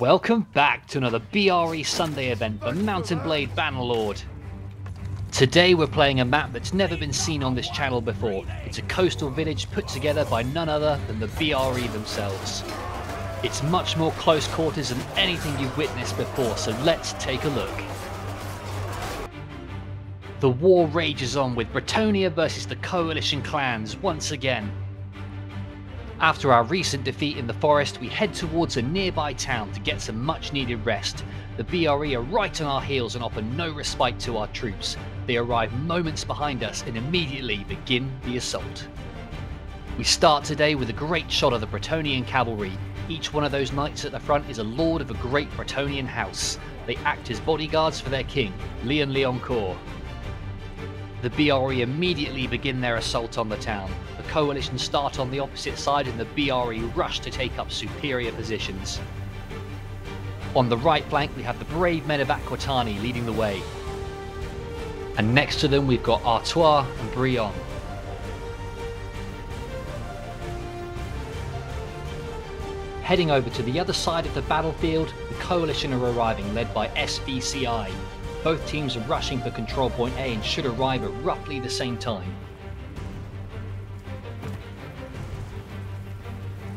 Welcome back to another BRE Sunday event for Mountain Blade Bannerlord. Today we're playing a map that's never been seen on this channel before. It's a coastal village put together by none other than the BRE themselves. It's much more close quarters than anything you've witnessed before, so let's take a look. The war rages on with Bretonnia versus the Coalition Clans once again. After our recent defeat in the forest, we head towards a nearby town to get some much needed rest. The BRE are right on our heels and offer no respite to our troops. They arrive moments behind us and immediately begin the assault. We start today with a great shot of the Bretonian cavalry. Each one of those knights at the front is a lord of a great Bretonian house. They act as bodyguards for their king, Leon Leoncourt. The BRE immediately begin their assault on the town. The Coalition start on the opposite side and the BRE rush to take up superior positions. On the right flank we have the brave men of Aquitani leading the way. And next to them we've got Artois and Brion. Heading over to the other side of the battlefield, the Coalition are arriving led by SVCI. Both teams are rushing for control point A and should arrive at roughly the same time.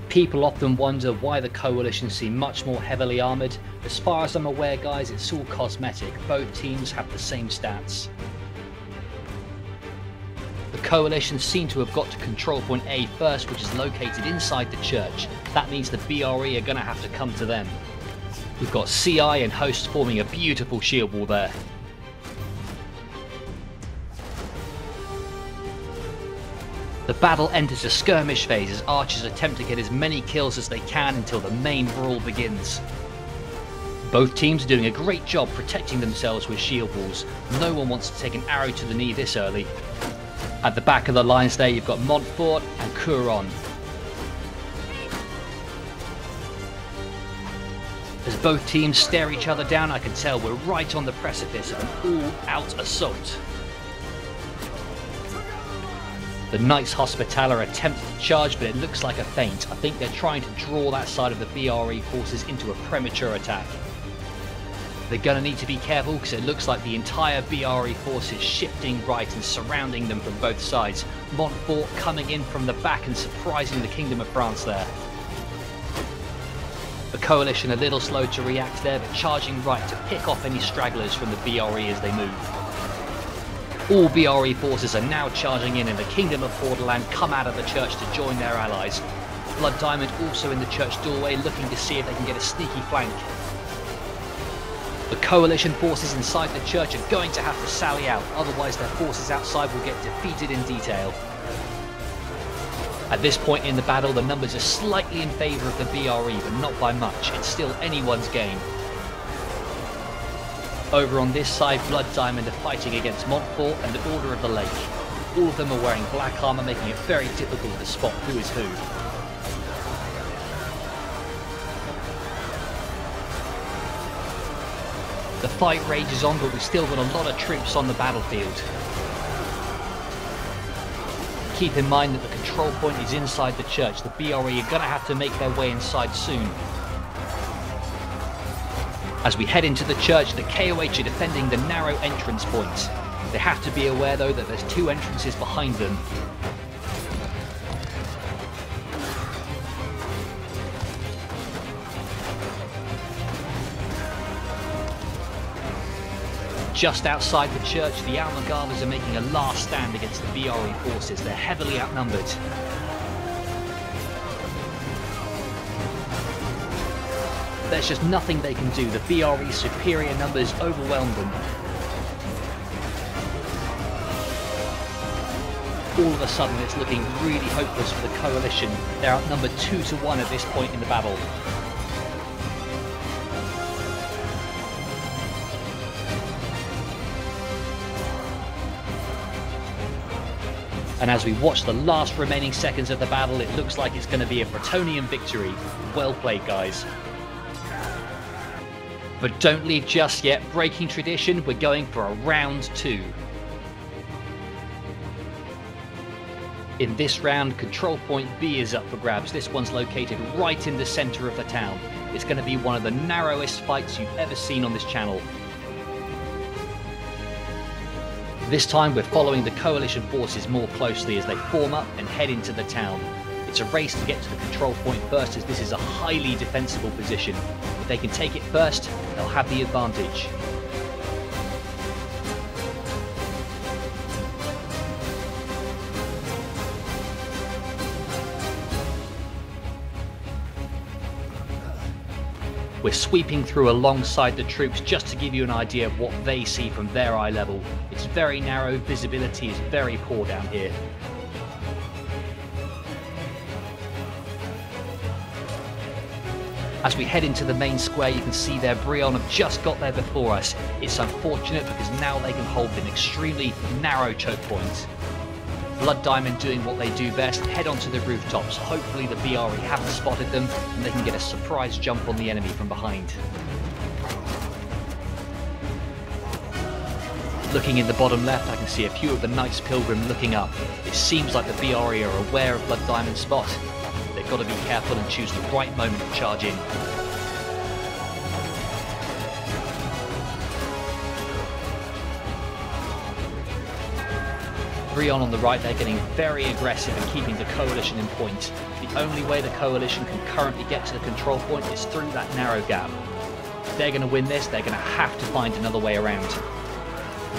People often wonder why the Coalition seem much more heavily armoured. As far as I'm aware guys, it's all cosmetic. Both teams have the same stats. The Coalition seem to have got to control point A first, which is located inside the church. That means the BRE are going to have to come to them. We've got CI and Host forming a beautiful shield wall there. The battle enters a skirmish phase as archers attempt to get as many kills as they can until the main brawl begins. Both teams are doing a great job protecting themselves with shield walls. No one wants to take an arrow to the knee this early. At the back of the lines there you've got Montfort and Curon. As both teams stare each other down, I can tell we're right on the precipice of an all-out assault. The Knights Hospitaller attempt to charge, but it looks like a feint. I think they're trying to draw that side of the BRE forces into a premature attack. They're going to need to be careful because it looks like the entire BRE force is shifting right and surrounding them from both sides. Montfort coming in from the back and surprising the Kingdom of France there. The Coalition a little slow to react there, but charging right to pick off any stragglers from the BRE as they move. All BRE forces are now charging in and the Kingdom of Hordaland come out of the church to join their allies. Blood Diamond also in the church doorway looking to see if they can get a sneaky flank. The Coalition forces inside the church are going to have to sally out, otherwise their forces outside will get defeated in detail. At this point in the battle, the numbers are slightly in favour of the BRE, but not by much. It's still anyone's game. Over on this side, Blood Diamond are fighting against Montfort and the Order of the Lake. All of them are wearing black armour, making it very difficult to spot who is who. The fight rages on, but we've still got a lot of troops on the battlefield. Keep in mind that the control point is inside the church. The BRE are going to have to make their way inside soon. As we head into the church, the KOH are defending the narrow entrance points. They have to be aware though that there's two entrances behind them. Just outside the church, the Almagavas are making a last stand against the BRE forces. They're heavily outnumbered. There's just nothing they can do. The BRE's superior numbers overwhelm them. All of a sudden, it's looking really hopeless for the Coalition. They're outnumbered 2-1 at this point in the battle. And as we watch the last remaining seconds of the battle, it looks like it's going to be a Bretonian victory. Well played, guys. But don't leave just yet. Breaking tradition, we're going for a round 2. In this round, control point B is up for grabs. This one's located right in the centre of the town. It's going to be one of the narrowest fights you've ever seen on this channel. This time we're following the coalition forces more closely as they form up and head into the town. It's a race to get to the control point first, as this is a highly defensible position. If they can take it first, they'll have the advantage. We're sweeping through alongside the troops just to give you an idea of what they see from their eye level. It's very narrow, visibility is very poor down here. As we head into the main square, you can see their Brion have just got there before us. It's unfortunate because now they can hold an extremely narrow choke point. Blood Diamond doing what they do best, head onto the rooftops. Hopefully the BRE haven't spotted them and they can get a surprise jump on the enemy from behind. Looking in the bottom left, I can see a few of the Knights Pilgrim looking up. It seems like the BRE are aware of Blood Diamond's spot. They've got to be careful and choose the right moment to charge in. Brion on the right, they're getting very aggressive and keeping the coalition in point. The only way the coalition can currently get to the control point is through that narrow gap. If they're going to win this, they're going to have to find another way around.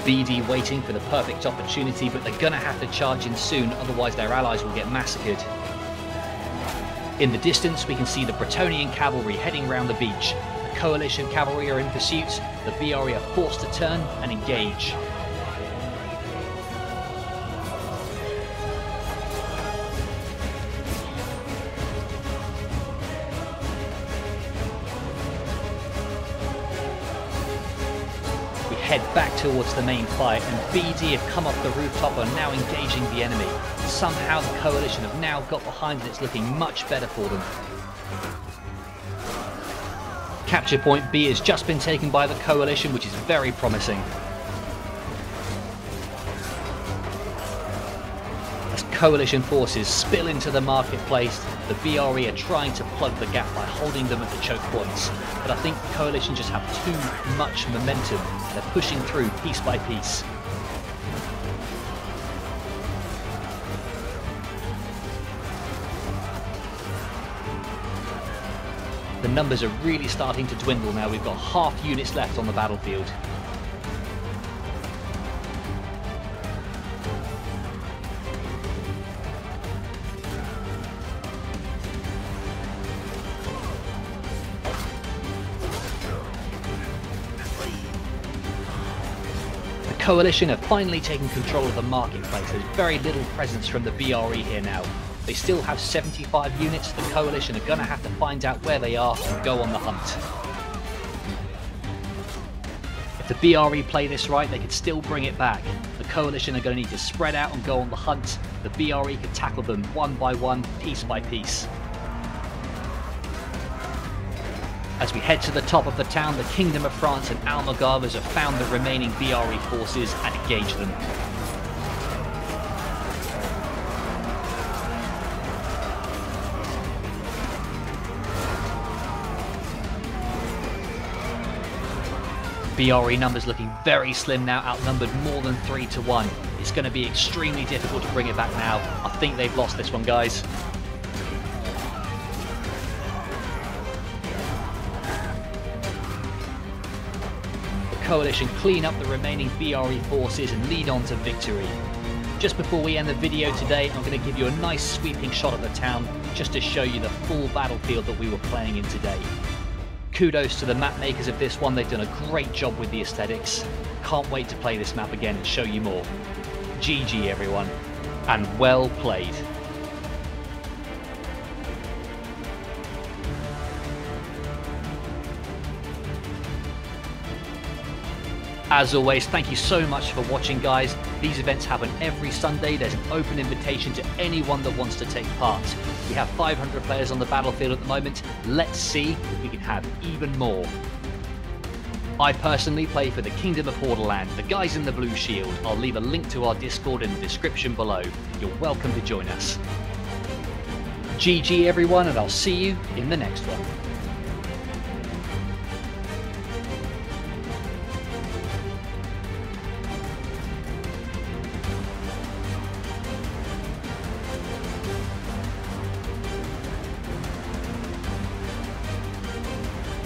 BD waiting for the perfect opportunity, but they're going to have to charge in soon, otherwise their allies will get massacred. In the distance, we can see the Bretonian cavalry heading round the beach. The coalition cavalry are in pursuit, the BRE are forced to turn and engage. Head back towards the main fight, and BD have come off the rooftop and are now engaging the enemy. Somehow the coalition have now got behind and it's looking much better for them. Capture point B has just been taken by the coalition, which is very promising. As coalition forces spill into the marketplace, the BRE are trying to plug the gap by holding them at the choke points, but I think the coalition just have too much momentum. They're pushing through piece by piece. The numbers are really starting to dwindle now. We've got half units left on the battlefield. Coalition have finally taken control of the marketplace. There's very little presence from the BRE here now. They still have 75 units. The coalition are going to have to find out where they are and go on the hunt. If the BRE play this right, they could still bring it back. The coalition are going to need to spread out and go on the hunt. The BRE could tackle them one by one, piece by piece. As we head to the top of the town, the Kingdom of France and Almagavas have found the remaining BRE forces and engaged them. BRE numbers looking very slim now, outnumbered more than 3-1. It's going to be extremely difficult to bring it back now. I think they've lost this one, guys. Coalition clean up the remaining BRE forces and lead on to victory. Just before we end the video today, I'm going to give you a nice sweeping shot at the town just to show you the full battlefield that we were playing in today. Kudos to the map makers of this one, they've done a great job with the aesthetics. Can't wait to play this map again and show you more. GG everyone, and well played. As always, thank you so much for watching, guys. These events happen every Sunday. There's an open invitation to anyone that wants to take part. We have 500 players on the battlefield at the moment. Let's see if we can have even more. I personally play for the Kingdom of Hordaland, the guys in the blue shield. I'll leave a link to our Discord in the description below. You're welcome to join us. GG everyone, and I'll see you in the next one.